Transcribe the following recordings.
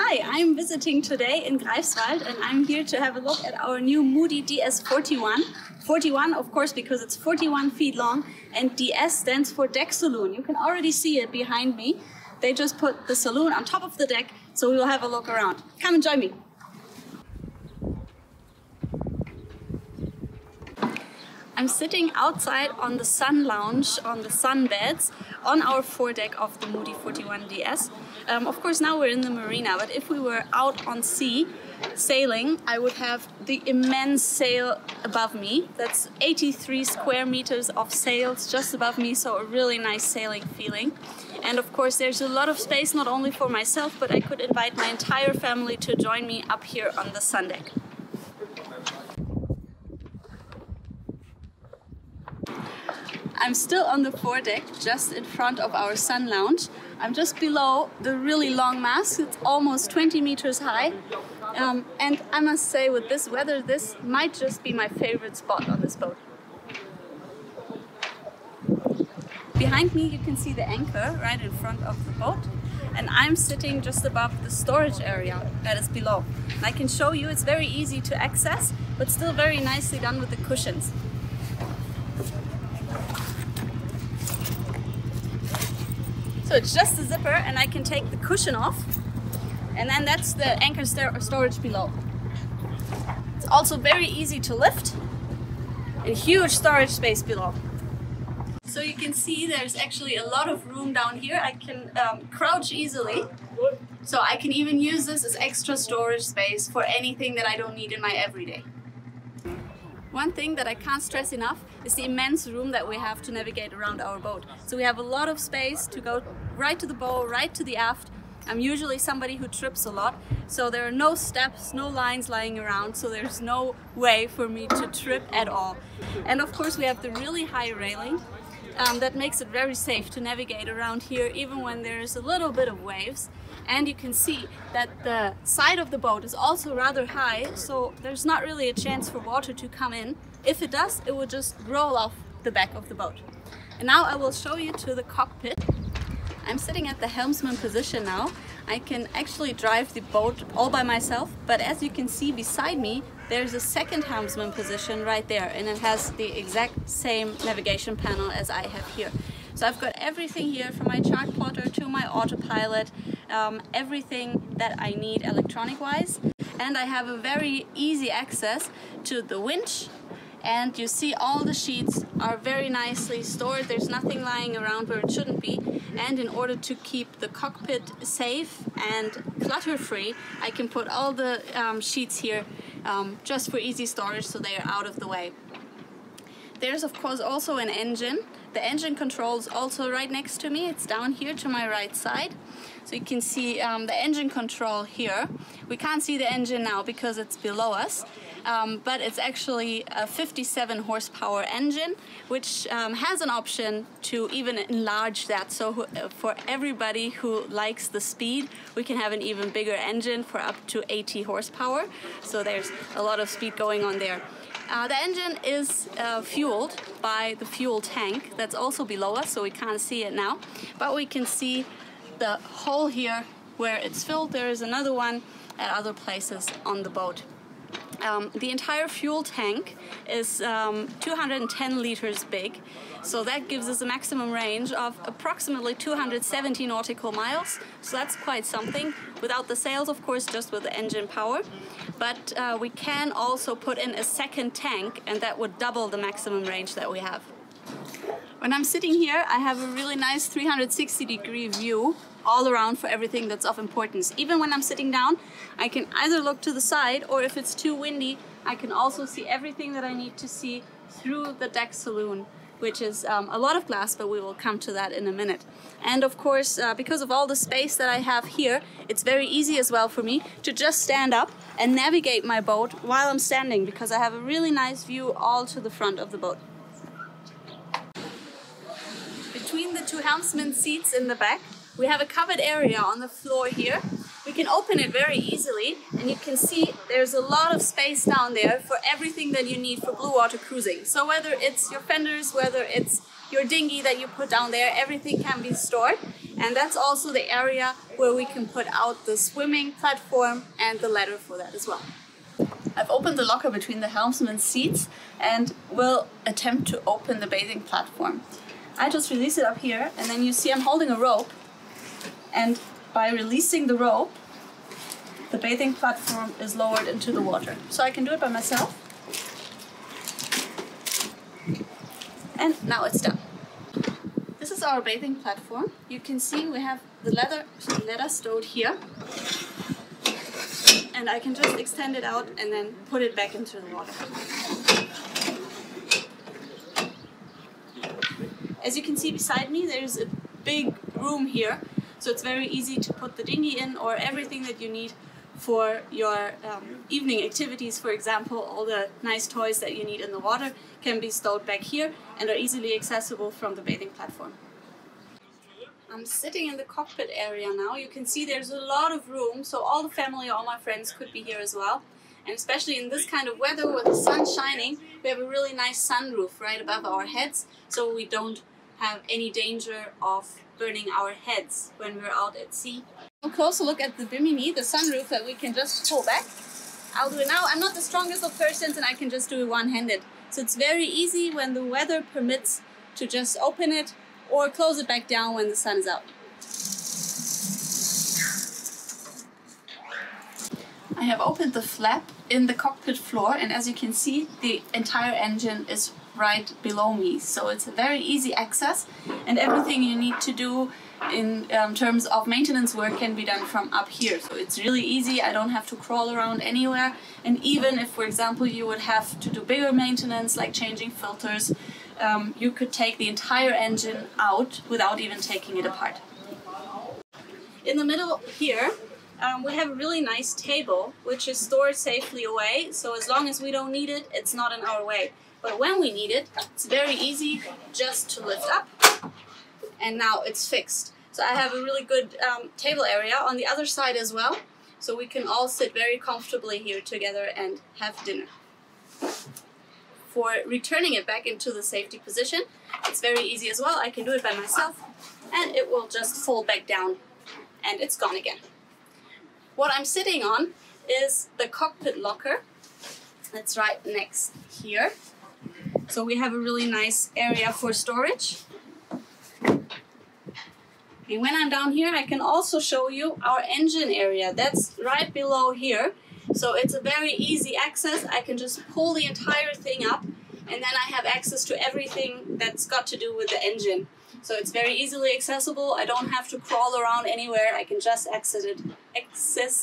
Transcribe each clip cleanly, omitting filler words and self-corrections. Hi, I'm visiting today in Greifswald and I'm here to have a look at our new Moody DS 41. 41, of course, because it's 41 feet long, and DS stands for Deck Saloon. You can already see it behind me. They just put the saloon on top of the deck, so we will have a look around. Come and join me. I'm sitting outside on the sun lounge, on the sun beds, on our foredeck of the Moody 41 DS. Of course, now we're in the marina, but if we were out on sea sailing, I would have the immense sail above me. That's 83 square meters of sails just above me, so a really nice sailing feeling. And of course, there's a lot of space, not only for myself, but I could invite my entire family to join me up here on the sun deck. I'm still on the foredeck, just in front of our sun lounge. I'm just below the really long mast. It's almost 20 meters high. And I must say, with this weather, this might just be my favorite spot on this boat. Behind me, you can see the anchor right in front of the boat. And I'm sitting just above the storage area that is below. And I can show you, it's very easy to access, but still very nicely done with the cushions. So it's just a zipper and I can take the cushion off, and then that's the anchor storage below. It's also very easy to lift and huge storage space below. So you can see there's actually a lot of room down here. I can crouch easily, so I can even use this as extra storage space for anything that I don't need in my everyday. One thing that I can't stress enough is the immense room that we have to navigate around our boat. So we have a lot of space to go right to the bow, right to the aft. I'm usually somebody who trips a lot, so there are no steps, no lines lying around, so there's no way for me to trip at all. And of course we have the really high railing that makes it very safe to navigate around here, even when there's a little bit of waves. And you can see that the side of the boat is also rather high, so there's not really a chance for water to come in. If it does, it will just roll off the back of the boat. And now I will show you to the cockpit. I'm sitting at the helmsman position now. I can actually drive the boat all by myself, but as you can see beside me, there's a second helmsman position right there, and it has the exact same navigation panel as I have here. So I've got everything here, from my chart plotter to my autopilot, everything that I need electronic-wise. And I have a very easy access to the winch. And you see all the sheets are very nicely stored. There's nothing lying around where it shouldn't be. And in order to keep the cockpit safe and clutter-free, I can put all the sheets here just for easy storage, so they are out of the way. There's of course also an engine. The engine control is also right next to me. It's down here to my right side. So you can see the engine control here. We can't see the engine now because it's below us, but it's actually a 57 horsepower engine, which has an option to even enlarge that. So for everybody who likes the speed, we can have an even bigger engine for up to 80 horsepower. So there's a lot of speed going on there. The engine is fueled by the fuel tank that's also below us, so we can't see it now, but we can see the hole here where it's filled. There is another one at other places on the boat. The entire fuel tank is 210 liters big, so that gives us a maximum range of approximately 270 nautical miles, so that's quite something. Without the sails, of course, just with the engine power. But we can also put in a second tank, and that would double the maximum range that we have. When I'm sitting here, I have a really nice 360-degree view all around for everything that's of importance. Even when I'm sitting down, I can either look to the side, or if it's too windy, I can also see everything that I need to see through the deck saloon, which is a lot of glass, but we will come to that in a minute. And of course, because of all the space that I have here, it's very easy as well for me to just stand up and navigate my boat while I'm standing, because I have a really nice view all to the front of the boat. Between the two helmsman seats in the back, we have a covered area on the floor here. We can open it very easily, and you can see there's a lot of space down there for everything that you need for blue water cruising. So whether it's your fenders, whether it's your dinghy that you put down there, everything can be stored. And that's also the area where we can put out the swimming platform and the ladder for that as well. I've opened the locker between the helmsman's seats and will attempt to open the bathing platform. I just release it up here, and then you see I'm holding a rope, and by releasing the rope, the bathing platform is lowered into the water. So I can do it by myself. And now it's done. This is our bathing platform. You can see we have the ladder stowed here. And I can just extend it out and then put it back into the water. As you can see beside me, there's a big room here, so it's very easy to put the dinghy in or everything that you need for your evening activities. For example, all the nice toys that you need in the water can be stowed back here and are easily accessible from the bathing platform. I'm sitting in the cockpit area now. You can see there's a lot of room, so all the family, all my friends could be here as well. And especially in this kind of weather with the sun shining, we have a really nice sunroof right above our heads, so we don't have any danger of burning our heads when we're out at sea. A closer look at the bimini, the sunroof that we can just pull back. I'll do it now. I'm not the strongest of persons and I can just do it one-handed. So it's very easy when the weather permits to just open it or close it back down when the sun is out. I have opened the flap in the cockpit floor, and as you can see, the entire engine is right below me. So it's a very easy access, and everything you need to do in terms of maintenance work can be done from up here. So it's really easy. I don't have to crawl around anywhere. And even if, for example, you would have to do bigger maintenance like changing filters, you could take the entire engine out without even taking it apart. In the middle here, we have a really nice table which is stored safely away, so as long as we don't need it, it's not in our way. But when we need it, it's very easy just to lift up, and now it's fixed. So I have a really good table area on the other side as well, so we can all sit very comfortably here together and have dinner. For returning it back into the safety position, it's very easy as well. I can do it by myself, and it will just fold back down, and it's gone again. What I'm sitting on is the cockpit locker. It's right next here. So we have a really nice area for storage. And when I'm down here, I can also show you our engine area. That's right below here. So it's a very easy access. I can just pull the entire thing up, and then I have access to everything that's got to do with the engine. So it's very easily accessible. I don't have to crawl around anywhere. I can just access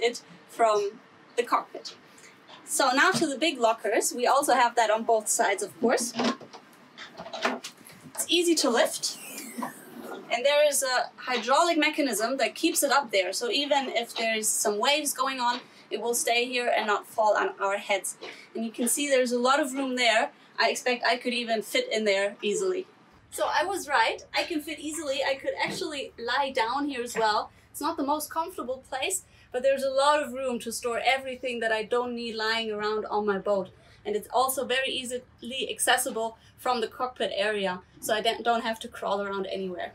it from the cockpit. So now to the big lockers. We also have that on both sides, of course. It's easy to lift. And there is a hydraulic mechanism that keeps it up there. So even if there's some waves going on, it will stay here and not fall on our heads. And you can see there's a lot of room there. I expect I could even fit in there easily. So I was right. I can fit easily. I could actually lie down here as well. It's not the most comfortable place, but there's a lot of room to store everything that I don't need lying around on my boat. And it's also very easily accessible from the cockpit area, so I don't have to crawl around anywhere.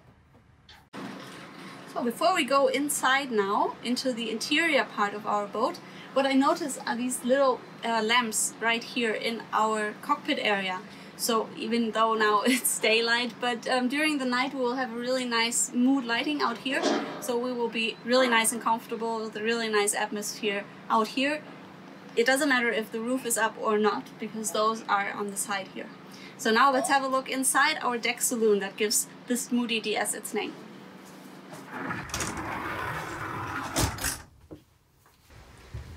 So before we go inside now, into the interior part of our boat, what I notice are these little lamps right here in our cockpit area. So even though now it's daylight, but during the night we will have a really nice mood lighting out here. So we will be really nice and comfortable with a really nice atmosphere out here. It doesn't matter if the roof is up or not, because those are on the side here. So now let's have a look inside our deck saloon that gives this Moody DS its name.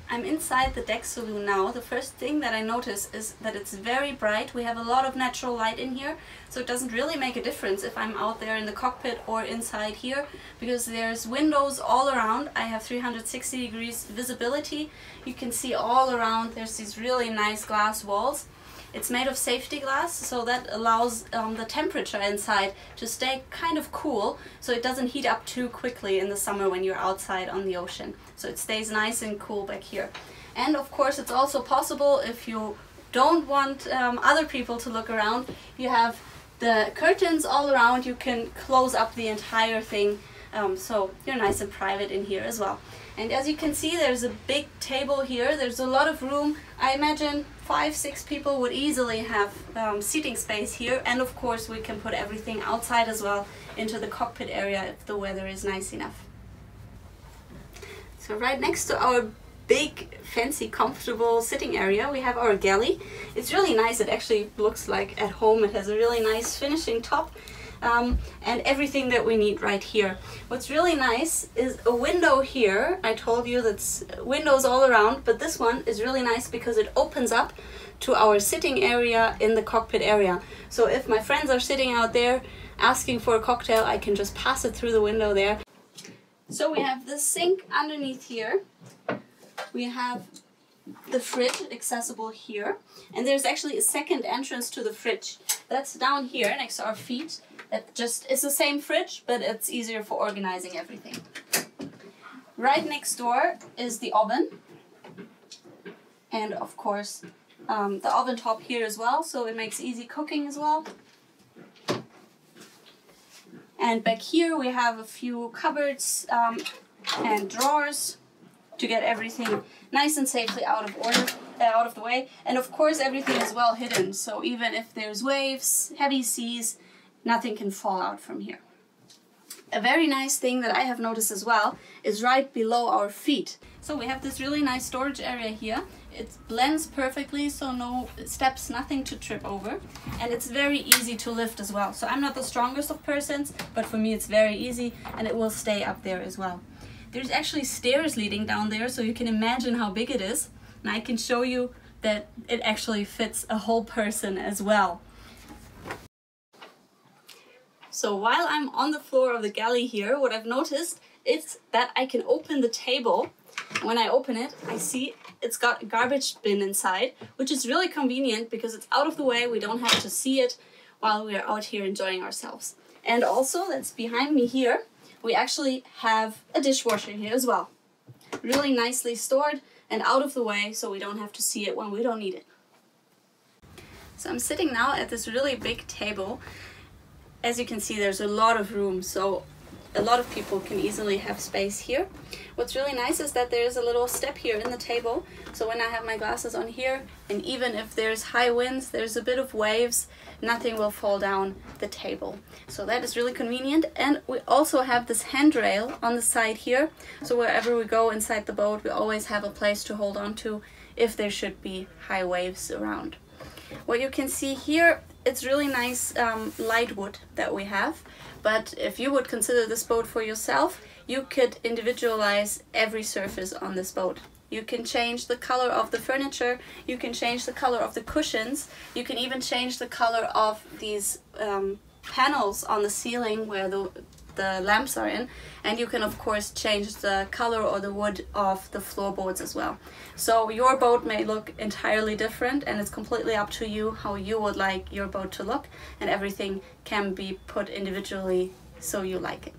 I'm inside the deck saloon now. The first thing that I notice is that it's very bright. We have a lot of natural light in here, so it doesn't really make a difference if I'm out there in the cockpit or inside here, because there's windows all around. I have 360 degrees visibility. You can see all around there's these really nice glass walls. It's made of safety glass, so that allows the temperature inside to stay kind of cool, so it doesn't heat up too quickly in the summer when you're outside on the ocean. So it stays nice and cool back here. And of course it's also possible, if you don't want other people to look around, you have the curtains all around. You can close up the entire thing so you're nice and private in here as well. And as you can see, there's a big table here. There's a lot of room. I imagine 5-6 people would easily have seating space here. And of course, we can put everything outside as well into the cockpit area if the weather is nice enough. So right next to our big, fancy, comfortable sitting area, we have our galley. It's really nice. It actually looks like at home. It has a really nice finishing top. And everything that we need right here. What's really nice is a window here. I told you that's windows all around, but this one is really nice because it opens up to our sitting area in the cockpit area. So if my friends are sitting out there asking for a cocktail, I can just pass it through the window there. So we have the sink underneath here. We have the fridge accessible here, and there's actually a second entrance to the fridge that's down here next to our feet. That just is the same fridge, but it's easier for organizing everything. Right next door is the oven, and of course the oven top here as well, so it makes easy cooking as well. And back here we have a few cupboards and drawers to get everything nice and safely out of the way. And of course everything is well hidden, so even if there's waves, heavy seas, nothing can fall out from here. A very nice thing that I have noticed as well is right below our feet. So we have this really nice storage area here. It blends perfectly, so no steps, nothing to trip over. And it's very easy to lift as well. So I'm not the strongest of persons, but for me it's very easy and it will stay up there as well. There's actually stairs leading down there, so you can imagine how big it is. And I can show you that it actually fits a whole person as well. So while I'm on the floor of the galley here, what I've noticed is that I can open the table. When I open it, I see it's got a garbage bin inside, which is really convenient because it's out of the way. We don't have to see it while we're out here enjoying ourselves. And also, that's behind me here, we actually have a dishwasher here as well. Really nicely stored and out of the way, so we don't have to see it when we don't need it. So I'm sitting now at this really big table. As you can see, there's a lot of room, so a lot of people can easily have space here. What's really nice is that there's a little step here in the table, so when I have my glasses on here, and even if there's high winds, there's a bit of waves, nothing will fall down the table. So that is really convenient, and we also have this handrail on the side here, so wherever we go inside the boat, we always have a place to hold on to if there should be high waves around. What you can see here, it's really nice light wood that we have, but if you would consider this boat for yourself, you could individualize every surface on this boat. You can change the color of the furniture, you can change the color of the cushions, you can even change the color of these panels on the ceiling where the lamps are in, and you can of course change the color or the wood of the floorboards as well. So your boat may look entirely different, and it's completely up to you how you would like your boat to look, and everything can be put individually so you like it.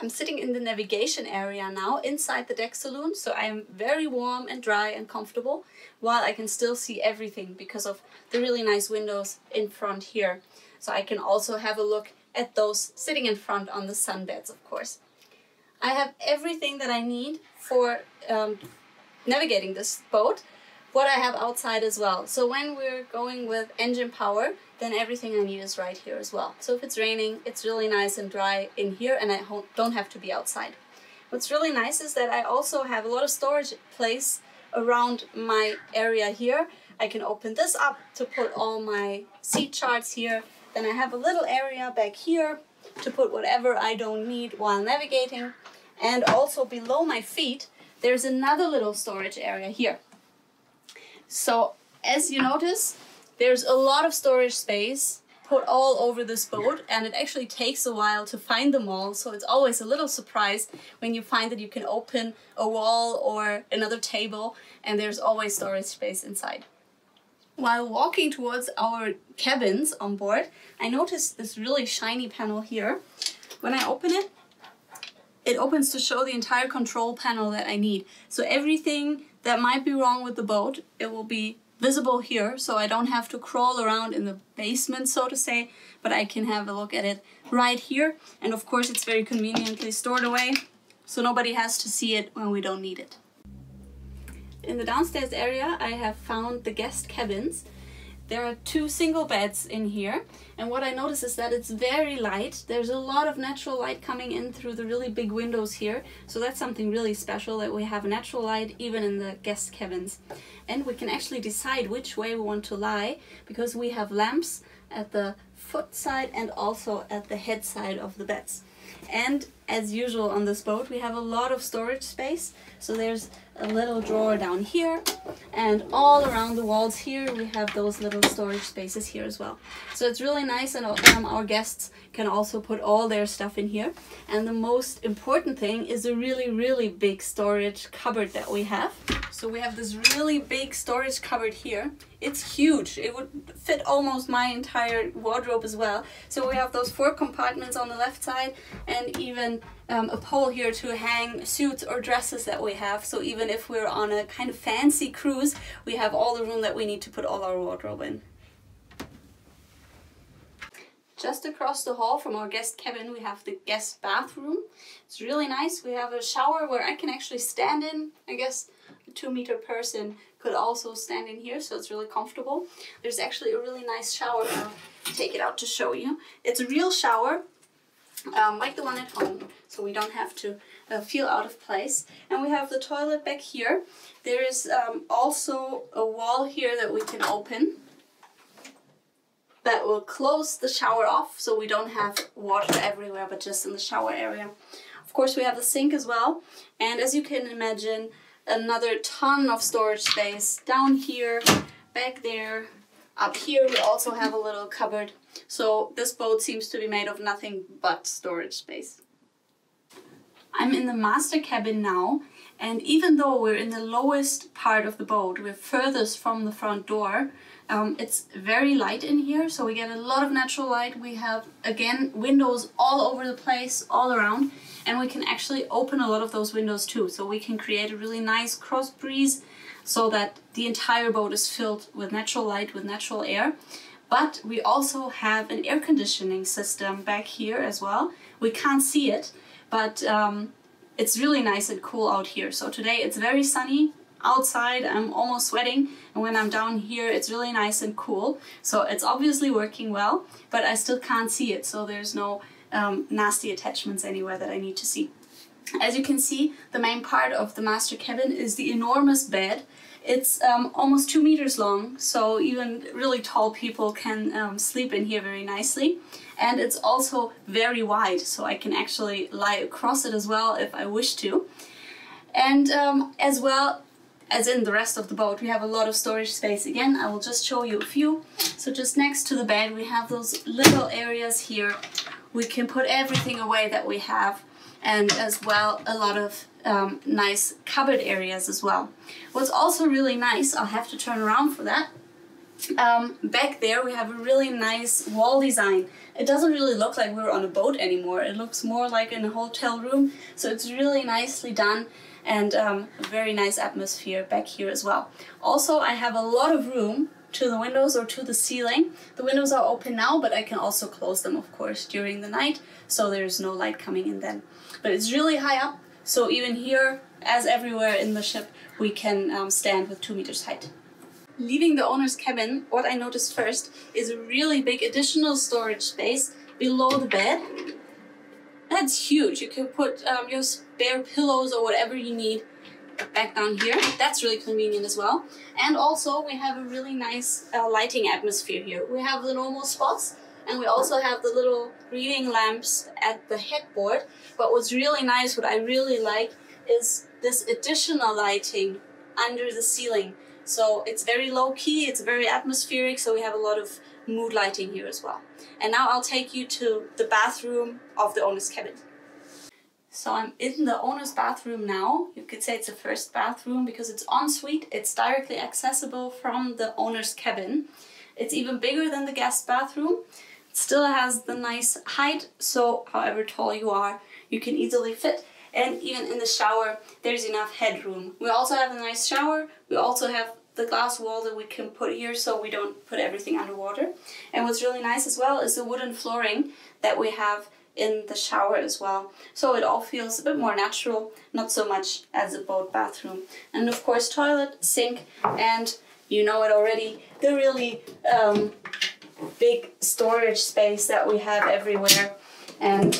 I'm sitting in the navigation area now inside the deck saloon, so I am very warm and dry and comfortable, while I can still see everything because of the really nice windows in front here. So I can also have a look at those sitting in front on the sunbeds, of course. I have everything that I need for navigating this boat, what I have outside as well. So when we're going with engine power, then everything I need is right here as well. So if it's raining, it's really nice and dry in here, and I don't have to be outside. What's really nice is that I also have a lot of storage place around my area here. I can open this up to put all my seat charts here. Then I have a little area back here to put whatever I don't need while navigating. And also below my feet, there's another little storage area here. So as you notice, there's a lot of storage space put all over this boat, and it actually takes a while to find them all. So it's always a little surprise when you find that you can open a wall or another table and there's always storage space inside. While walking towards our cabins on board, I noticed this really shiny panel here. When I open it, it opens to show the entire control panel that I need. So everything that might be wrong with the boat, it will be visible here, so I don't have to crawl around in the basement, so to say, but I can have a look at it right here. And of course it's very conveniently stored away, so nobody has to see it when we don't need it. In the downstairs area I have found the guest cabins. There are two single beds in here, and what I notice is that it's very light. There's a lot of natural light coming in through the really big windows here, so that's something really special that we have natural light even in the guest cabins. And we can actually decide which way we want to lie, because we have lamps at the foot side and also at the head side of the beds. And as usual on this boat we have a lot of storage space, so there's a little drawer down here, and all around the walls here we have those little storage spaces here as well. So it's really nice, and our guests can also put all their stuff in here. And the most important thing is the really big storage cupboard that we have. So we have this really big storage cupboard here. It's huge. It would fit almost my entire wardrobe as well. So we have those four compartments on the left side, and even a pole here to hang suits or dresses that we have. So even if we're on a kind of fancy cruise, we have all the room that we need to put all our wardrobe in. Just across the hall from our guest cabin we have the guest bathroom. It's really nice. We have a shower where I can actually stand in. I guess a 2-meter person could also stand in here, so it's really comfortable. There's actually a really nice shower. I'll take it out to show you. It's a real shower, like the one at home, so we don't have to feel out of place. And we have the toilet back here. There is also a wall here that we can open that will close the shower off, so we don't have water everywhere but just in the shower area. Of course we have the sink as well, and as you can imagine, another ton of storage space down here, back there, up here we also have a little cupboard. So this boat seems to be made of nothing but storage space. I'm in the master cabin now, and even though we're in the lowest part of the boat, we're furthest from the front door, it's very light in here, so we get a lot of natural light. We have, again, windows all over the place, all around, and we can actually open a lot of those windows too, so we can create a really nice cross breeze so that the entire boat is filled with natural light, with natural air. But we also have an air conditioning system back here as well. We can't see it, but it's really nice and cool out here. So today it's very sunny outside, I'm almost sweating, and when I'm down here it's really nice and cool. So it's obviously working well, but I still can't see it, so there's no nasty attachments anywhere that I need to see. As you can see, the main part of the master cabin is the enormous bed. It's almost 2 meters long, so even really tall people can sleep in here very nicely. And it's also very wide, so I can actually lie across it as well if I wish to. And as well as in the rest of the boat, we have a lot of storage space. Again, I will just show you a few. So just next to the bed, we have those little areas here. We can put everything away that we have, and as well a lot of nice cupboard areas as well. What's also really nice, I'll have to turn around for that, back there we have a really nice wall design. It doesn't really look like we're on a boat anymore, it looks more like in a hotel room, so it's really nicely done, and very nice atmosphere back here as well. Also I have a lot of room to the windows or to the ceiling. The windows are open now, but I can also close them of course during the night, so there's no light coming in then. But it's really high up, so even here, as everywhere in the ship, we can stand with 2 meters height. Leaving the owner's cabin, what I noticed first is a really big additional storage space below the bed. That's huge. You can put your spare pillows or whatever you need back down here. That's really convenient as well. And also we have a really nice lighting atmosphere here. We have the normal spots, and we also have the little reading lamps at the headboard. But what's really nice, what I really like, is this additional lighting under the ceiling. So it's very low-key, it's very atmospheric, so we have a lot of mood lighting here as well. And now I'll take you to the bathroom of the owner's cabin. So I'm in the owner's bathroom now. You could say it's the first bathroom because it's en suite. It's directly accessible from the owner's cabin. It's even bigger than the guest bathroom. It still has the nice height, so however tall you are, you can easily fit. And even in the shower, there's enough headroom. We also have a nice shower. We also have the glass wall that we can put here so we don't put everything underwater. And what's really nice as well is the wooden flooring that we have in the shower as well. So it all feels a bit more natural, not so much as a boat bathroom. And of course toilet, sink, and you know it already, the really big storage space that we have everywhere. And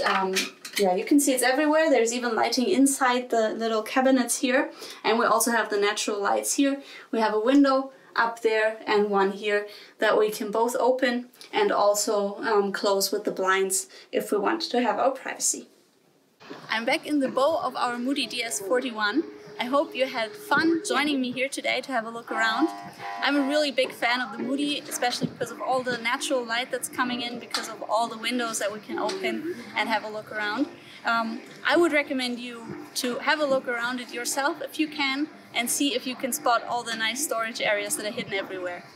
yeah, you can see it's everywhere. There's even lighting inside the little cabinets here. And we also have the natural lights here. We have a window up there and one here that we can both open and also close with the blinds if we want to have our privacy. I'm back in the bow of our Moody DS41. I hope you had fun joining me here today to have a look around. I'm a really big fan of the Moody, especially because of all the natural light that's coming in, because of all the windows that we can open and have a look around. I would recommend you to have a look around it yourself if you can, and see if you can spot all the nice storage areas that are hidden everywhere.